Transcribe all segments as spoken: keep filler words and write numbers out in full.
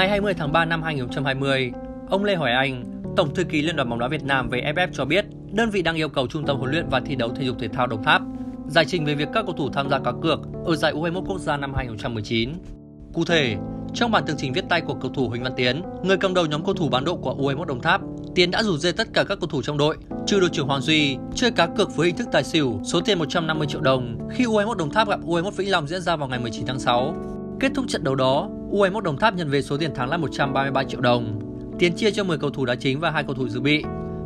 Ngày hai mươi tháng ba năm hai nghìn không trăm hai mươi, ông Lê Hoài Anh, Tổng thư ký Liên đoàn bóng đá Việt Nam vê ép ép cho biết, đơn vị đang yêu cầu Trung tâm huấn luyện và thi đấu thể dục thể thao Đồng Tháp giải trình về việc các cầu thủ tham gia cá cược ở giải U hai mốt Quốc gia năm hai nghìn không trăm mười chín. Cụ thể, trong bản tường trình viết tay của cầu thủ Huỳnh Văn Tiến, người cầm đầu nhóm cầu thủ bán độ của U hai mốt Đồng Tháp, Tiến đã rủ dê tất cả các cầu thủ trong đội, trừ đội trưởng Hoàng Duy, chơi cá cược với hình thức tài xỉu số tiền một trăm năm mươi triệu đồng khi U hai mốt Đồng Tháp gặp U hai mốt Vĩnh Long diễn ra vào ngày mười chín tháng sáu. Kết thúc trận đấu đó, U hai mốt Đồng Tháp nhận về số tiền thắng là một trăm ba mươi ba triệu đồng. Tiến chia cho mười cầu thủ đá chính và hai cầu thủ dự bị.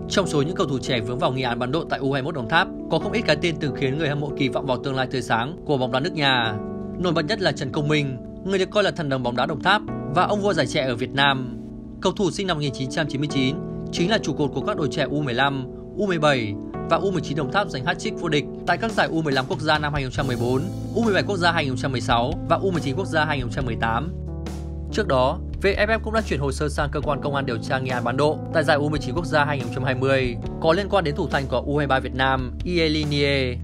Trong số những cầu thủ trẻ vướng vào nghi án bán độ tại U hai mốt Đồng Tháp, có không ít cái tên từng khiến người hâm mộ kỳ vọng vào tương lai tươi sáng của bóng đá nước nhà. Nổi bật nhất là Trần Công Minh, người được coi là thần đồng bóng đá Đồng Tháp và ông vua giải trẻ ở Việt Nam. Cầu thủ sinh năm một nghìn chín trăm chín mươi chín chính là trụ cột của các đội trẻ U mười lăm, U mười bảy và U mười chín Đồng Tháp giành hat-trick vô địch tại các giải U mười lăm Quốc gia năm hai nghìn không trăm mười bốn, U mười bảy Quốc gia hai nghìn không trăm mười sáu và U mười chín Quốc gia hai nghìn không trăm mười tám. Trước đó, vê ép ép cũng đã chuyển hồ sơ sang cơ quan công an điều tra nghi án bán độ tại giải U mười chín Quốc gia hai nghìn không trăm hai mươi có liên quan đến thủ thành của U hai ba Việt Nam, Y Eli Niê.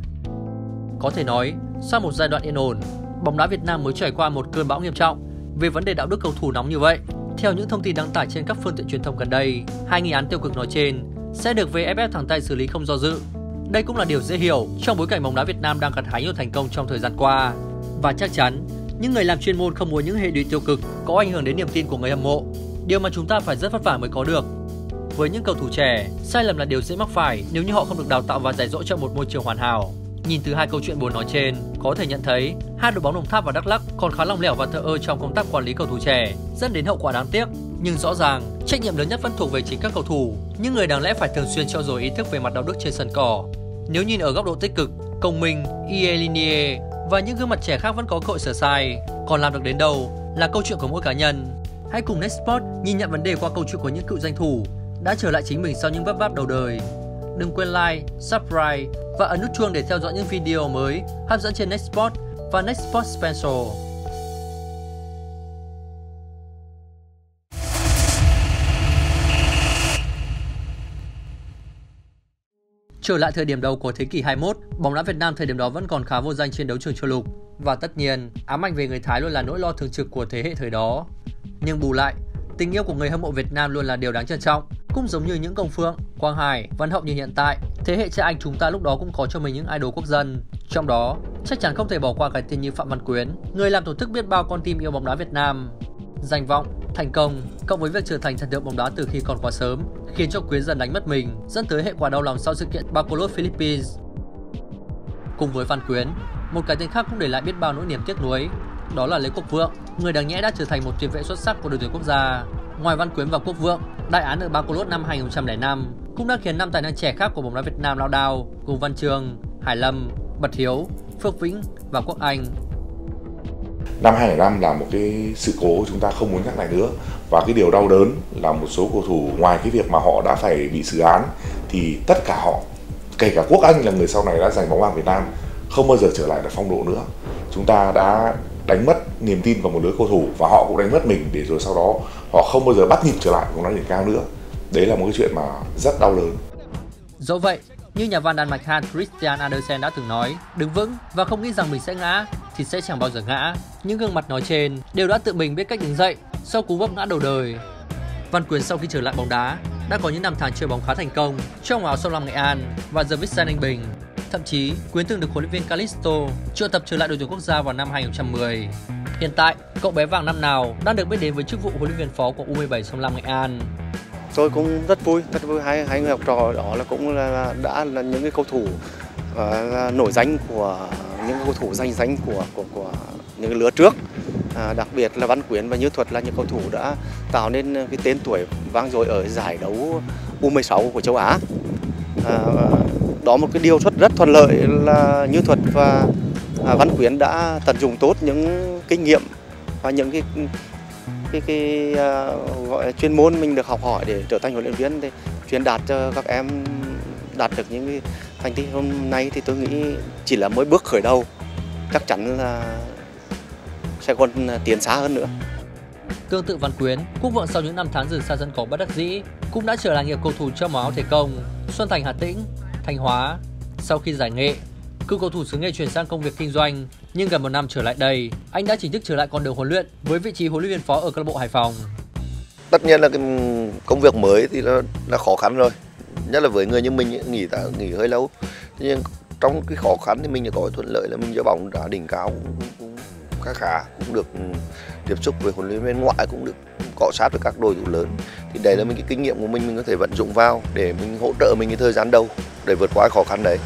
Có thể nói, sau một giai đoạn yên ổn, bóng đá Việt Nam mới trải qua một cơn bão nghiêm trọng về vấn đề đạo đức cầu thủ nóng như vậy. Theo những thông tin đăng tải trên các phương tiện truyền thông gần đây, hai nghi án tiêu cực nói trên sẽ được vê ép ép thẳng tay xử lý không do dự. Đây cũng là điều dễ hiểu trong bối cảnh bóng đá Việt Nam đang gặt hái nhiều thành công trong thời gian qua, và chắc chắn những người làm chuyên môn không muốn những hệ lụy tiêu cực có ảnh hưởng đến niềm tin của người hâm mộ, điều mà chúng ta phải rất vất vả mới có được. Với những cầu thủ trẻ, sai lầm là điều dễ mắc phải nếu như họ không được đào tạo và dạy dỗ trong một môi trường hoàn hảo. Nhìn từ hai câu chuyện buồn nói trên, có thể nhận thấy hai đội bóng Đồng Tháp và Đắk Lắk còn khá lòng lẻo và thờ ơ trong công tác quản lý cầu thủ trẻ, dẫn đến hậu quả đáng tiếc. Nhưng rõ ràng, trách nhiệm lớn nhất vẫn thuộc về chính các cầu thủ, những người đáng lẽ phải thường xuyên trau dồi ý thức về mặt đạo đức trên sân cỏ. Nếu nhìn ở góc độ tích cực, Công Minh, Ielinie và những gương mặt trẻ khác vẫn có cơ hội sửa sai, còn làm được đến đâu là câu chuyện của mỗi cá nhân. Hãy cùng Next Sports nhìn nhận vấn đề qua câu chuyện của những cựu danh thủ đã trở lại chính mình sau những vấp váp đầu đời. Đừng quên like, subscribe và ấn nút chuông để theo dõi những video mới hấp dẫn trên Next Sports và Next Sports Special. Trở lại thời điểm đầu của thế kỷ hai mươi mốt, bóng đá Việt Nam thời điểm đó vẫn còn khá vô danh trên đấu trường châu lục, và tất nhiên ám ảnh về người Thái luôn là nỗi lo thường trực của thế hệ thời đó. Nhưng bù lại, tình yêu của người hâm mộ Việt Nam luôn là điều đáng trân trọng. Cũng giống như những Công Phượng, Quang Hải, Văn Hậu như hiện tại, thế hệ cha anh chúng ta lúc đó cũng có cho mình những idol quốc dân. Trong đó, chắc chắn không thể bỏ qua cái tên như Phạm Văn Quyến, người làm tổ chức biết bao con tim yêu bóng đá Việt Nam. Danh vọng, thành công cộng với việc trở thành thần tượng bóng đá từ khi còn quá sớm khiến cho Quyến dần đánh mất mình, dẫn tới hệ quả đau lòng sau sự kiện Bacolod Philippines. Cùng với Văn Quyến, một cái tên khác cũng để lại biết bao nỗi niềm tiếc nuối, đó là Lê Quốc Vượng, người đáng nhẽ đã trở thành một tiền vệ xuất sắc của đội tuyển quốc gia. Ngoài Văn Quyến và Quốc Vượng, đại án ở Bacolod năm hai nghìn không trăm lẻ năm cũng đã khiến năm tài năng trẻ khác của bóng đá Việt Nam lao đao, cùng Văn Trường, Hải Lâm, Bật Hiếu, Phước Vĩnh và Quốc Anh. Năm hai nghìn không trăm lẻ năm là một cái sự cố chúng ta không muốn nhắc lại nữa, và cái điều đau đớn là một số cầu thủ ngoài cái việc mà họ đã phải bị xử án thì tất cả họ, kể cả Quốc Anh là người sau này đã giành bóng vàng Việt Nam, không bao giờ trở lại được phong độ nữa. Chúng ta đã đánh mất niềm tin vào một lứa cầu thủ và họ cũng đánh mất mình, để rồi sau đó họ không bao giờ bắt nhịp trở lại bóng đá đỉnh cao nữa. Đấy là một cái chuyện mà rất đau đớn. Dẫu vậy, như nhà văn Đan Mạch Hans Christian Andersen đã từng nói, đứng vững và không nghĩ rằng mình sẽ ngã thì sẽ chẳng bao giờ ngã. Những gương mặt nói trên đều đã tự mình biết cách đứng dậy sau cú vấp ngã đầu đời. Văn Quyến sau khi trở lại bóng đá đã có những năm tháng chơi bóng khá thành công trong áo Sông Lam Nghệ An và The Vissai Ninh Bình. Thậm chí, Quyến từng được huấn luyện viên Calisto triệu tập trở lại đội tuyển quốc gia vào năm hai nghìn không trăm mười. Hiện tại, cậu bé vàng năm nào đang được biết đến với chức vụ huấn luyện viên phó của U mười bảy Sông Lam Nghệ An. Tôi cũng rất vui, rất vui hai hai người học trò đó là cũng là, đã là những cái cầu thủ uh, nổi danh của những cầu thủ danh danh của của của những lứa trước, à, đặc biệt là Văn Quyến và Như Thuật là những cầu thủ đã tạo nên cái tên tuổi vang dội ở giải đấu U mười sáu của châu Á. À, đó một cái điều rất rất thuận lợi là Như Thuật và à, Văn Quyến đã tận dụng tốt những kinh nghiệm và những cái cái, cái à, gọi là chuyên môn mình được học hỏi để trở thành huấn luyện viên để truyền đạt cho các em đạt được những cái thành tích hôm nay, thì tôi nghĩ chỉ là mới bước khởi đầu, chắc chắn là sẽ còn tiến xa hơn nữa. Tương tự Văn Quyến, Quốc Vượng sau những năm tháng rời xa sân cỏ bất đắc dĩ cũng đã trở lại nghiệp cầu thủ trong màu áo thể công Xuân Thành Hà Tĩnh, Thanh Hóa. Sau khi giải nghệ, cựu cầu thủ xứ nghệ chuyển sang công việc kinh doanh, nhưng gần một năm trở lại đây, anh đã chính thức trở lại con đường huấn luyện với vị trí huấn luyện viên phó ở câu lạc bộ Hải Phòng. tất nhiên là cái công việc mới thì nó, nó khó khăn rồi, nhất là với người như mình nghỉ ta, nghỉ hơi lâu. Thế nhưng trong cái khó khăn thì mình đã có thuận lợi là mình chơi bóng đá đỉnh cao cũng khá khá, cũng được tiếp xúc với huấn luyện viên ngoại, cũng được cọ sát với các đối thủ lớn. Thì đấy là mình cái kinh nghiệm của mình mình có thể vận dụng vào để mình hỗ trợ mình cái thời gian đầu để vượt qua khó khăn đấy.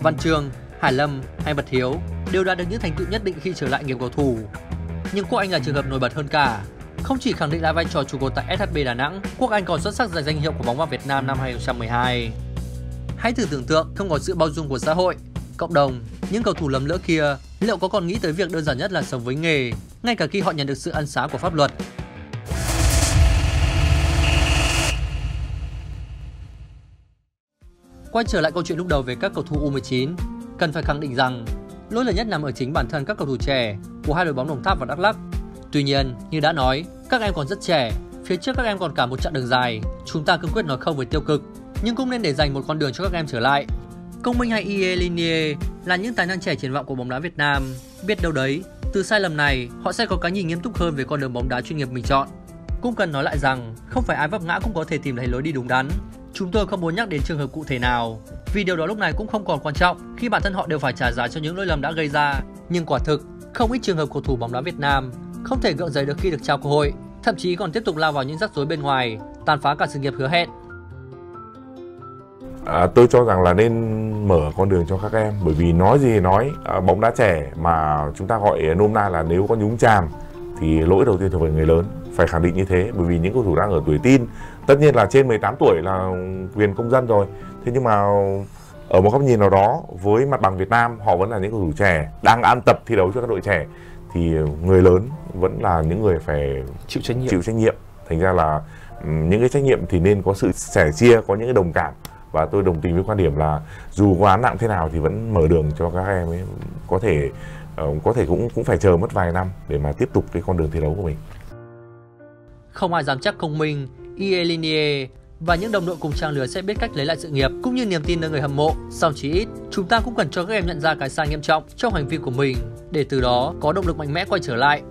Văn Trường, Hải Lâm hay Bật Hiếu đều đã được những thành tựu nhất định khi trở lại nghiệp cầu thủ. Nhưng Quốc Anh là trường hợp nổi bật hơn cả. Không chỉ khẳng định lại vai trò trụ cột tại ét hát bê Đà Nẵng, Quốc Anh còn xuất sắc giành danh hiệu của bóng bàn Việt Nam năm hai không một hai. Hãy thử tưởng tượng không có sự bao dung của xã hội, cộng đồng, những cầu thủ lầm lỡ kia liệu có còn nghĩ tới việc đơn giản nhất là sống với nghề, ngay cả khi họ nhận được sự ân xá của pháp luật. Quay trở lại câu chuyện lúc đầu về các cầu thủ u mười chín, cần phải khẳng định rằng lỗi lớn nhất nằm ở chính bản thân các cầu thủ trẻ của hai đội bóng Đồng Tháp và Đắk Lắk. Tuy nhiên, như đã nói, các em còn rất trẻ, phía trước các em còn cả một chặng đường dài. Chúng ta cương quyết nói không với tiêu cực, nhưng cũng nên để dành một con đường cho các em trở lại. Công Minh hay Y Eli Niê là những tài năng trẻ triển vọng của bóng đá Việt Nam. Biết đâu đấy, từ sai lầm này, họ sẽ có cái nhìn nghiêm túc hơn về con đường bóng đá chuyên nghiệp mình chọn. Cũng cần nói lại rằng, không phải ai vấp ngã cũng có thể tìm thấy lối đi đúng đắn. Chúng tôi không muốn nhắc đến trường hợp cụ thể nào, vì điều đó lúc này cũng không còn quan trọng khi bản thân họ đều phải trả giá cho những lỗi lầm đã gây ra. Nhưng quả thực, không ít trường hợp cầu thủ bóng đá Việt Nam không thể gượng dậy được khi được trao cơ hội, thậm chí còn tiếp tục lao vào những rắc rối bên ngoài, tàn phá cả sự nghiệp hứa hẹn. À, tôi cho rằng là nên mở con đường cho các em, bởi vì nói gì nói, à, bóng đá trẻ mà chúng ta gọi nôm na là nếu có nhúng chàm thì lỗi đầu tiên thuộc về người lớn, phải khẳng định như thế. Bởi vì những cầu thủ đang ở tuổi teen, tất nhiên là trên mười tám tuổi là quyền công dân rồi, thế nhưng mà ở một góc nhìn nào đó, với mặt bằng Việt Nam, họ vẫn là những cầu thủ trẻ đang ăn tập thi đấu cho các đội trẻ, thì người lớn vẫn là những người phải chịu trách nhiệm. Chịu trách nhiệm. Thành ra là những cái trách nhiệm thì nên có sự sẻ chia, có những cái đồng cảm. Và tôi đồng tình với quan điểm là dù có án nặng thế nào thì vẫn mở đường cho các em ấy, có thể có thể cũng cũng phải chờ mất vài năm để mà tiếp tục cái con đường thi đấu của mình. Không ai dám chắc Công Minh, Y Eli Niê và những đồng đội cùng trang lứa sẽ biết cách lấy lại sự nghiệp cũng như niềm tin nơi người hâm mộ. Song chỉ ít, chúng ta cũng cần cho các em nhận ra cái sai nghiêm trọng trong hành vi của mình để từ đó có động lực mạnh mẽ quay trở lại.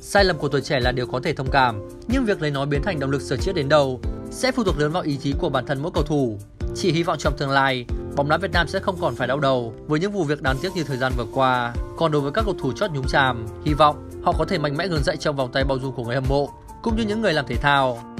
Sai lầm của tuổi trẻ là điều có thể thông cảm, nhưng việc lấy nó biến thành động lực sửa chữa đến đâu sẽ phụ thuộc lớn vào ý chí của bản thân mỗi cầu thủ. Chỉ hy vọng trong tương lai, bóng đá Việt Nam sẽ không còn phải đau đầu với những vụ việc đáng tiếc như thời gian vừa qua. Còn đối với các cầu thủ chót nhúng chàm, hy vọng họ có thể mạnh mẽ gượng dậy trong vòng tay bao dung của người hâm mộ cũng như những người làm thể thao.